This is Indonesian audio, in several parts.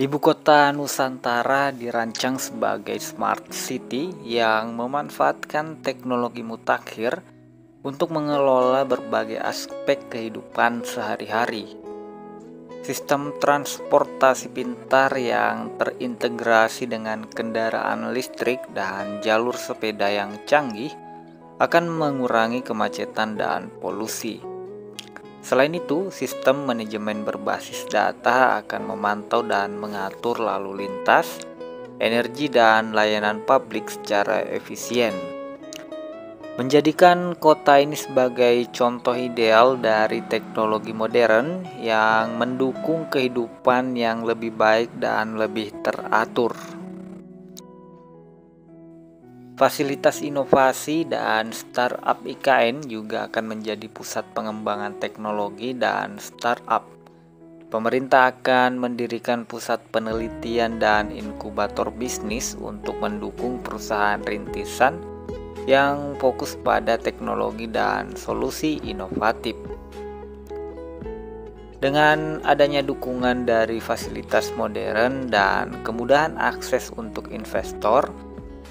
Ibu kota Nusantara dirancang sebagai smart city yang memanfaatkan teknologi mutakhir untuk mengelola berbagai aspek kehidupan sehari-hari. Sistem transportasi pintar yang terintegrasi dengan kendaraan listrik dan jalur sepeda yang canggih akan mengurangi kemacetan dan polusi. Selain itu, sistem manajemen berbasis data akan memantau dan mengatur lalu lintas, energi, dan layanan publik secara efisien, menjadikan kota ini sebagai contoh ideal dari teknologi modern yang mendukung kehidupan yang lebih baik dan lebih teratur. Fasilitas inovasi dan startup IKN juga akan menjadi pusat pengembangan teknologi dan startup. Pemerintah akan mendirikan pusat penelitian dan inkubator bisnis untuk mendukung perusahaan rintisan yang fokus pada teknologi dan solusi inovatif. Dengan adanya dukungan dari fasilitas modern dan kemudahan akses untuk investor,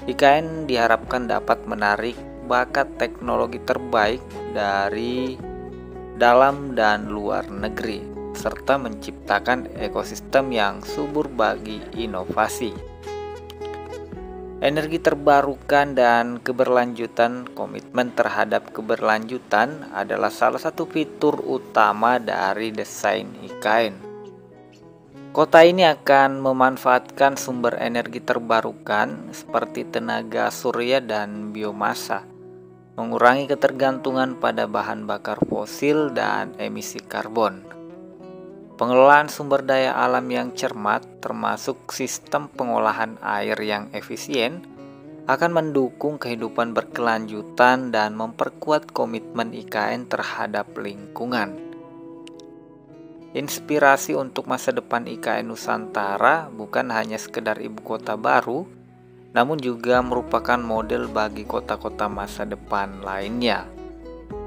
IKN diharapkan dapat menarik bakat teknologi terbaik dari dalam dan luar negeri, serta menciptakan ekosistem yang subur bagi inovasi. Energi terbarukan dan keberlanjutan. Komitmen terhadap keberlanjutan adalah salah satu fitur utama dari desain IKN. Kota ini akan memanfaatkan sumber energi terbarukan seperti tenaga surya dan biomasa, mengurangi ketergantungan pada bahan bakar fosil dan emisi karbon. Pengelolaan sumber daya alam yang cermat, termasuk sistem pengolahan air yang efisien, akan mendukung kehidupan berkelanjutan dan memperkuat komitmen IKN terhadap lingkungan. Inspirasi untuk masa depan IKN Nusantara bukan hanya sekedar ibu kota baru, namun juga merupakan model bagi kota-kota masa depan lainnya.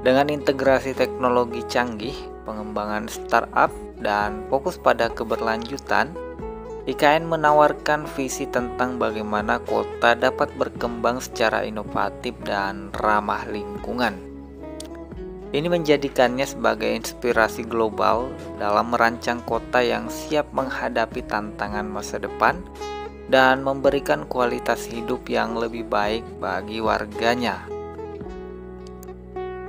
Dengan integrasi teknologi canggih, pengembangan startup, dan fokus pada keberlanjutan, IKN menawarkan visi tentang bagaimana kota dapat berkembang secara inovatif dan ramah lingkungan. Ini menjadikannya sebagai inspirasi global dalam merancang kota yang siap menghadapi tantangan masa depan dan memberikan kualitas hidup yang lebih baik bagi warganya.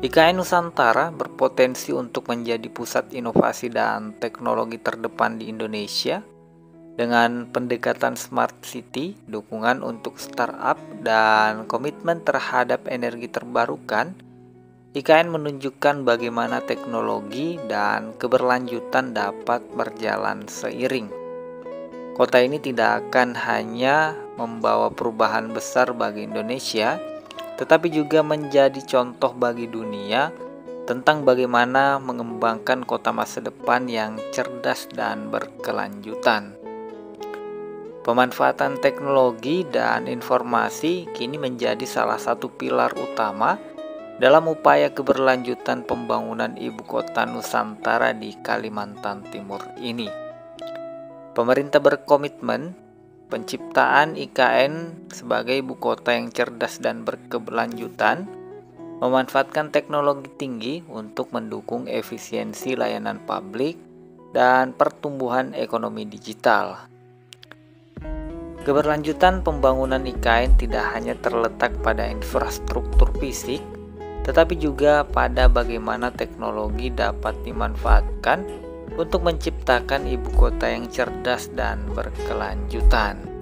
IKN Nusantara berpotensi untuk menjadi pusat inovasi dan teknologi terdepan di Indonesia dengan pendekatan smart city, dukungan untuk startup, dan komitmen terhadap energi terbarukan. IKN menunjukkan bagaimana teknologi dan keberlanjutan dapat berjalan seiring. Kota ini tidak akan hanya membawa perubahan besar bagi Indonesia, tetapi juga menjadi contoh bagi dunia tentang bagaimana mengembangkan kota masa depan yang cerdas dan berkelanjutan. Pemanfaatan teknologi dan informasi kini menjadi salah satu pilar utama dalam upaya keberlanjutan pembangunan ibu kota Nusantara di Kalimantan Timur ini. Pemerintah berkomitmen penciptaan IKN sebagai ibu kota yang cerdas dan berkeberlanjutan, memanfaatkan teknologi tinggi untuk mendukung efisiensi layanan publik dan pertumbuhan ekonomi digital. Keberlanjutan pembangunan IKN tidak hanya terletak pada infrastruktur fisik, tetapi juga pada bagaimana teknologi dapat dimanfaatkan untuk menciptakan ibu kota yang cerdas dan berkelanjutan.